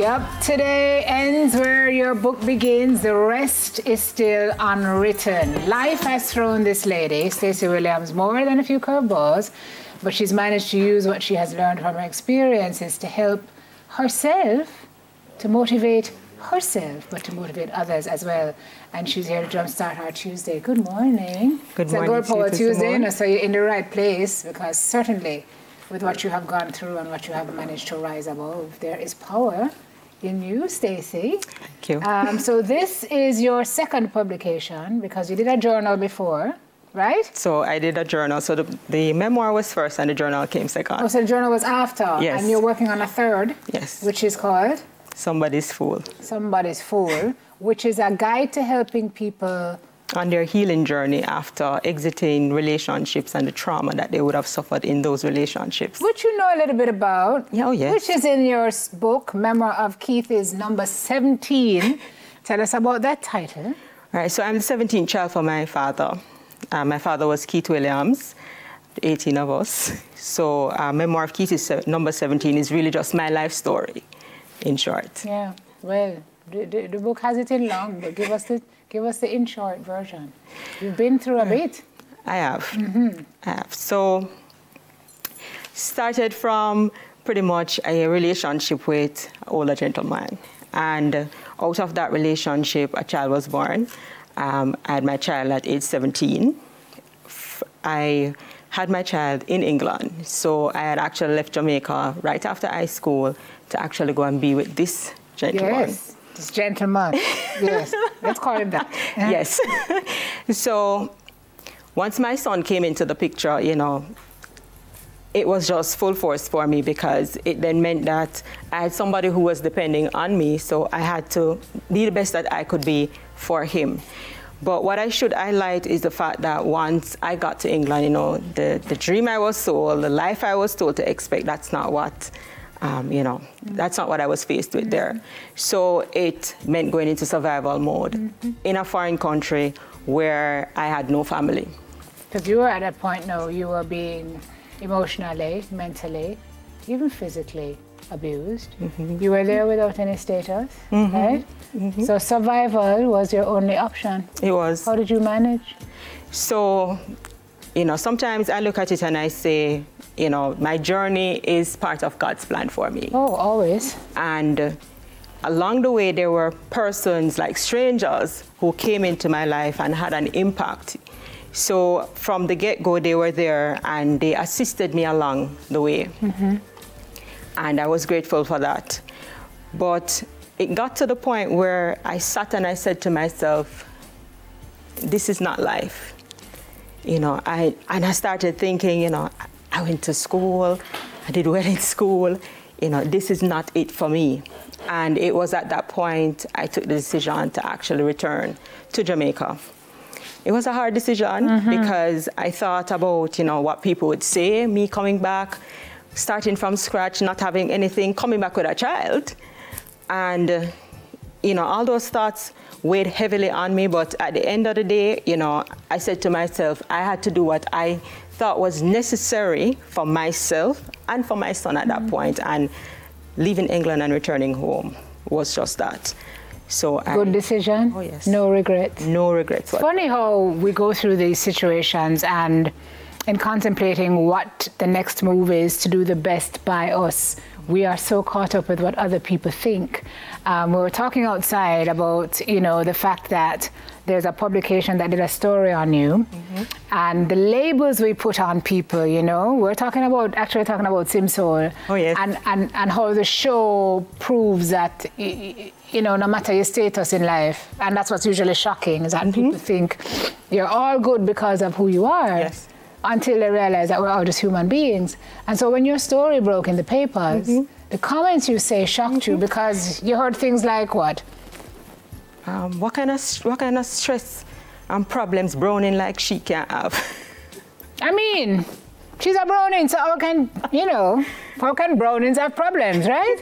Yep, today ends where your book begins. The rest is still unwritten. Life has thrown this lady, Stacey Williams, more than a few curveballs, but she's managed to use what she has learned from her experiences to help herself, to motivate herself, but to motivate others as well. And she's here to jumpstart our Tuesday. Good morning. Good morning. Girl Power Tuesday, and so you're in the right place, because certainly with what you have gone through and what you have managed to rise above, there is power in you, Stacey. Thank you. So this is your second publication, because you did a journal before, right? So I did a journal. So the memoir was first and the journal came second. Oh, so the journal was after. Yes. And you're working on a third. Yes. Which is called? Somebody's Fool. Somebody's Fool, which is a guide to helping people on their healing journey after exiting relationships and the trauma that they would have suffered in those relationships. Which you know a little bit about. Oh, yes. Which is in your book, Memoir of Keithie's Number 17. Tell us about that title. All right, so I'm the 17th child for my father. My father was Keith Williams, 18 of us. So Memoir of Keithie's Number 17 is really just my life story, in short. Yeah, well, the book has it in long, but give us the in short version. You've been through a bit. I have. Mm-hmm. I have. So, started from pretty much a relationship with an older gentleman. And out of that relationship, a child was born. I had my child at age 17. I had my child in England. So I had actually left Jamaica right after high school to actually go and be with this gentleman. Yes, this gentleman. Yes, let's call him that. Yes. So once my son came into the picture, you know, it was just full force for me, because it then meant that I had somebody who was depending on me, so I had to be the best that I could be for him. But what I should highlight is the fact that once I got to England, you know, the dream I was sold, the life I was told to expect, that's not what, you know, that's not what I was faced with there. So it meant going into survival mode in a foreign country where I had no family. Because you were at a point now, you were being emotionally, mentally, even physically abused. You were there without any status, right? So survival was your only option. It was. How did you manage? So, you know, sometimes I look at it and I say, you know, my journey is part of God's plan for me. Oh, always. And along the way, there were persons like strangers who came into my life and had an impact. So from the get-go, they were there and they assisted me along the way. And I was grateful for that. But it got to the point where I sat and I said to myself, this is not life. You know, I started thinking, you know, I went to school, I did well in school, you know, this is not it for me. And it was at that point I took the decision to actually return to Jamaica. It was a hard decision because I thought about, you know, what people would say, me coming back, starting from scratch, not having anything, coming back with a child. And, you know, all those thoughts weighed heavily on me. But at the end of the day, you know, I said to myself, I had to do what I thought was necessary for myself and for my son at that point. And leaving England and returning home was just that. So good decision. Oh, yes. No regrets. No regrets. It's funny how we go through these situations and in contemplating what the next move is to do the best by us, we are so caught up with what other people think. We were talking outside about, you know, the fact that there's a publication that did a story on you and the labels we put on people, you know. We're talking about, actually talking about SimSoul. Oh, yes. And how the show proves that, you know, no matter your status in life, and that's what's usually shocking, is that people think you're all good because of who you are. Yes. Until they realize that we're all just human beings. And so when your story broke in the papers, the comments you say shocked you, because you heard things like what? What kind of stress and problems Browning like she can have? I mean, she's a Browning, so how can Brownings have problems, right?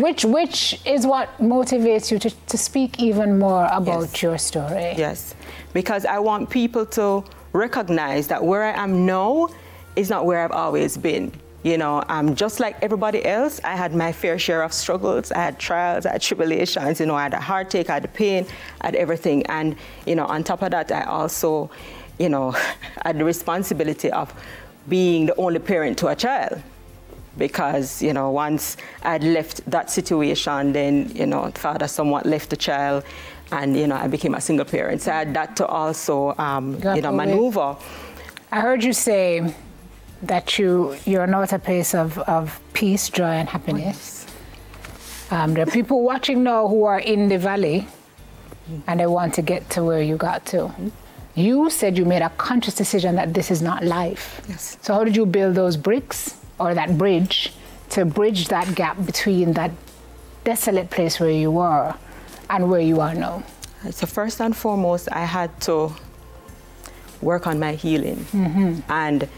Which is what motivates you to speak even more about your story. Yes, because I want people to recognize that where I am now is not where I've always been. You know, just like everybody else, I had my fair share of struggles. I had trials, I had tribulations, you know, I had a heartache, I had pain, I had everything. And, you know, on top of that, I also, you know, had the responsibility of being the only parent to a child. Because, you know, once I'd left that situation, then, you know, father somewhat left the child, and, you know, I became a single parent. So I had that to also, you know, maneuver. I heard you say that you're not a place of peace, joy, and happiness. There are people watching now who are in the valley, and they want to get to where you got to. You said you made a conscious decision that this is not life. Yes. So how did you build those bricks? Or that bridge, to bridge that gap between that desolate place where you were and where you are now? So first and foremost, I had to work on my healing. And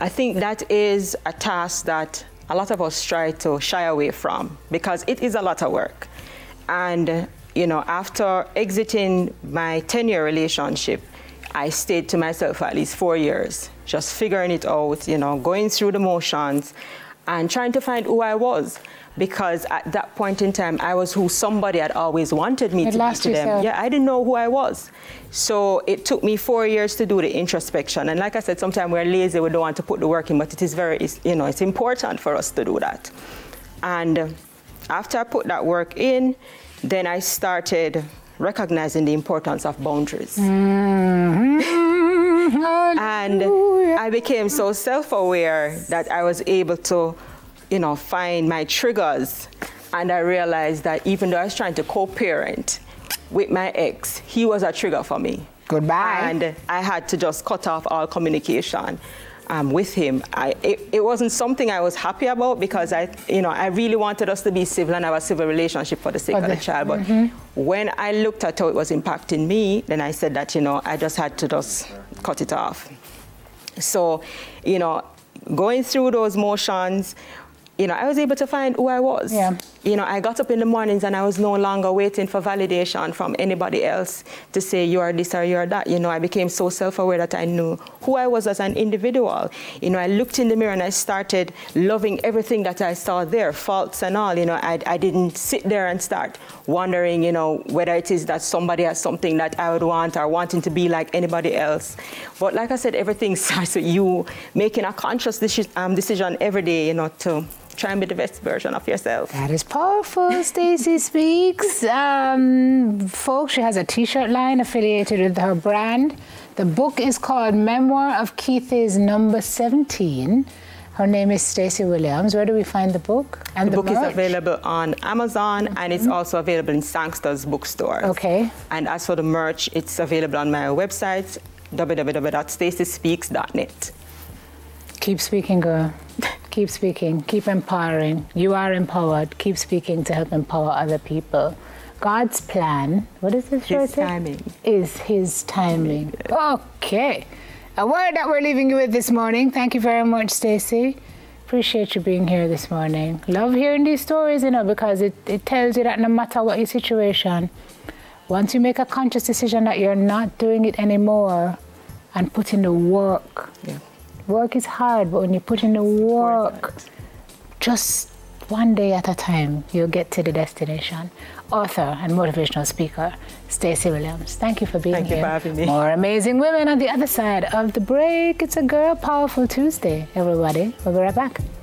I think that is a task that a lot of us try to shy away from, because it is a lot of work. And, you know, after exiting my 10-year relationship, I stayed to myself for at least 4 years, just figuring it out, you know, going through the motions and trying to find who I was. Because at that point in time, I was who somebody had always wanted me to be to them. Yeah, I didn't know who I was. So it took me 4 years to do the introspection. And like I said, sometimes we're lazy, we don't want to put the work in, but it is very, you know, it's important for us to do that. And after I put that work in, then I started recognizing the importance of boundaries. And I became so self-aware that I was able to, you know, find my triggers. And I realized that even though I was trying to co-parent with my ex, he was a trigger for me. Goodbye. And I had to just cut off all communication with him. It wasn't something I was happy about, because I really wanted us to be civil and have a civil relationship for the sake of the child. But when I looked at how it was impacting me, then I said that, you know, I just had to just cut it off. So, you know, going through those motions, you know, I was able to find who I was. Yeah. You know, I got up in the mornings and I was no longer waiting for validation from anybody else to say you are this or you are that. You know, I became so self-aware that I knew who I was as an individual. You know, I looked in the mirror and I started loving everything that I saw there, faults and all. You know, I didn't sit there and start wondering, you know, whether it is that somebody has something that I would want or wanting to be like anybody else. But like I said, everything starts with you making a conscious decision every day, you know, to try and be the best version of yourself. That is powerful, Stacey Speaks. Folks, she has a t-shirt line affiliated with her brand. The book is called Memoir of Keithie's Number 17. Her name is Stacey Williams. Where do we find the book? And the book merch is available on Amazon, and it's also available in Sangsta's bookstore. Okay. And as for the merch, it's available on my website, www.stacyspeaks.net. Keep speaking, girl. Keep speaking, keep empowering. You are empowered. Keep speaking to help empower other people. God's plan, what is this? His timing. Is his timing. Okay. A word that we're leaving you with this morning. Thank you very much, Stacey. Appreciate you being here this morning. Love hearing these stories, you know, because it tells you that no matter what your situation, once you make a conscious decision that you're not doing it anymore and put in the work, work is hard, but when you put in the work, just one day at a time, you'll get to the destination. Author and motivational speaker, Stacey Williams. Thank you for being here. Thank you for having me. More amazing women on the other side of the break. It's a Girl Powerful Tuesday, everybody. We'll be right back.